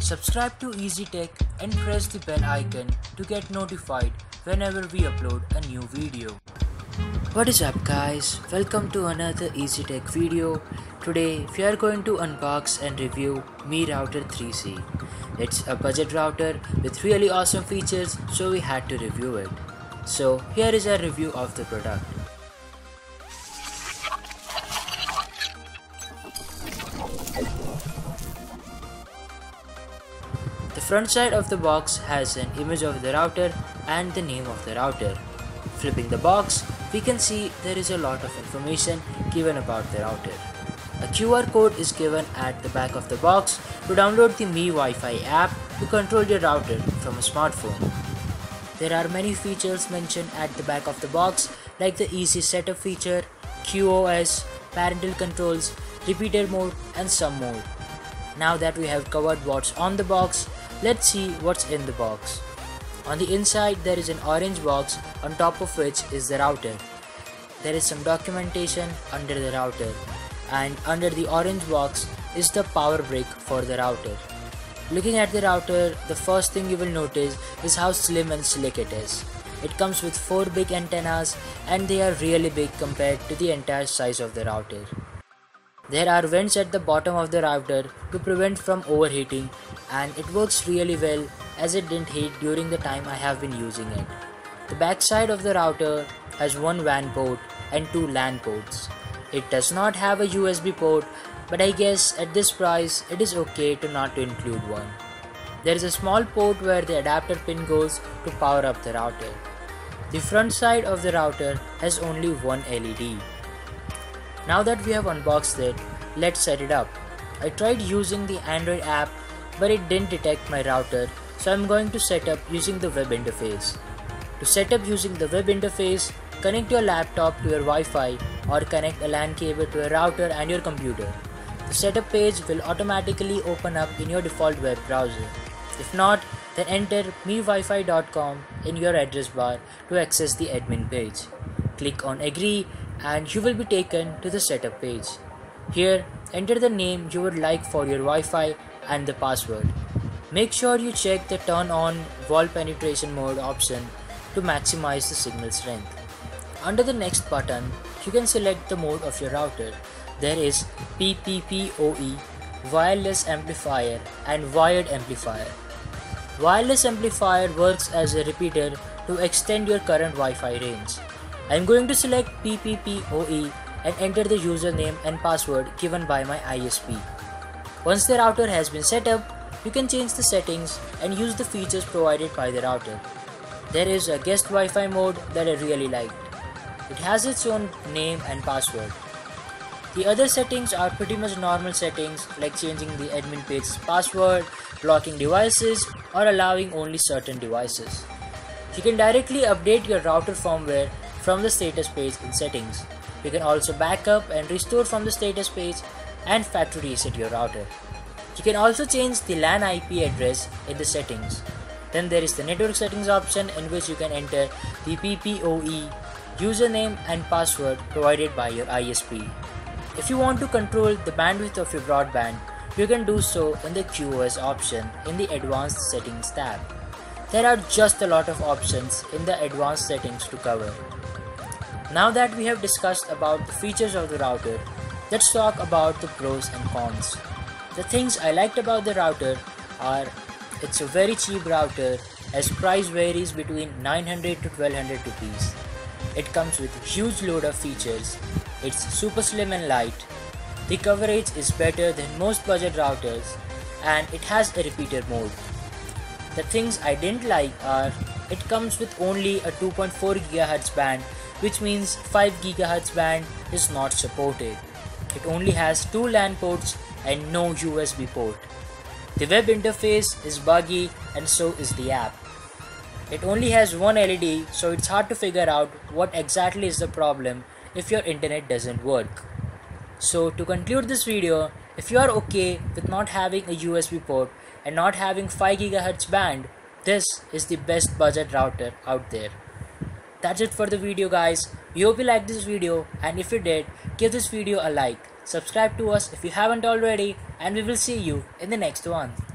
Subscribe to EZ Tech and press the bell icon to get notified whenever we upload a new video. What is up guys, welcome to another EZ Tech video. Today we are going to unbox and review Mi Router 3C. It's a budget router with really awesome features, so we had to review it. So here is a review of the product. The front side of the box has an image of the router and the name of the router. Flipping the box, we can see there is a lot of information given about the router. A QR code is given at the back of the box to download the Mi Wi-Fi app to control your router from a smartphone. There are many features mentioned at the back of the box, like the easy setup feature, QoS, parental controls, repeater mode and some more. Now that we have covered what's on the box, let's see what's in the box. On the inside there is an orange box on top of which is the router. There is some documentation under the router, and under the orange box is the power brick for the router. Looking at the router, the first thing you will notice is how slim and slick it is. It comes with 4 big antennas and they are really big compared to the entire size of the router. There are vents at the bottom of the router to prevent from overheating, and it works really well as it didn't heat during the time I have been using it. The backside of the router has one WAN port and 2 LAN ports. It does not have a USB port, but I guess at this price it is okay to not to include one. There is a small port where the adapter pin goes to power up the router. The front side of the router has only one LED. Now that we have unboxed it, let's set it up. I tried using the Android app, but it didn't detect my router, so I'm going to set up using the web interface. To set up using the web interface, connect your laptop to your Wi-Fi or connect a LAN cable to your router and your computer. The setup page will automatically open up in your default web browser. If not, then enter mewifi.com in your address bar to access the admin page. Click on Agree and you will be taken to the setup page. Here, enter the name you would like for your Wi-Fi and the password. Make sure you check the Turn on Wall Penetration Mode option to maximize the signal strength. Under the next button, you can select the mode of your router. There is PPPoE, wireless amplifier and wired amplifier. Wireless amplifier works as a repeater to extend your current Wi-Fi range. I am going to select PPPoE and enter the username and password given by my ISP. Once the router has been set up, you can change the settings and use the features provided by the router. There is a guest Wi-Fi mode that I really liked. It has its own name and password. The other settings are pretty much normal settings, like changing the admin page's password, blocking devices or allowing only certain devices. You can directly update your router firmware from the status page in settings. You can also backup and restore from the status page and factory reset your router. You can also change the LAN IP address in the settings. Then there is the network settings option, in which you can enter the PPoE, username and password provided by your ISP. If you want to control the bandwidth of your broadband, you can do so in the QoS option in the Advanced Settings tab. There are just a lot of options in the advanced settings to cover. Now that we have discussed about the features of the router, let's talk about the pros and cons. The things I liked about the router are: it's a very cheap router as price varies between 900 to 1200 rupees. It comes with huge load of features. It's super slim and light. The coverage is better than most budget routers, and it has a repeater mode. The things I didn't like are: it comes with only a 2.4 GHz band, which means 5 GHz band is not supported. It only has 2 LAN ports and no USB port. The web interface is buggy and so is the app. It only has one LED, so it's hard to figure out what exactly is the problem if your internet doesn't work. So to conclude this video, if you are okay with not having a USB port and not having 5 GHz band, this is the best budget router out there. That's it for the video guys. We hope you liked this video, and if you did, give this video a like. Subscribe to us if you haven't already, and we will see you in the next one.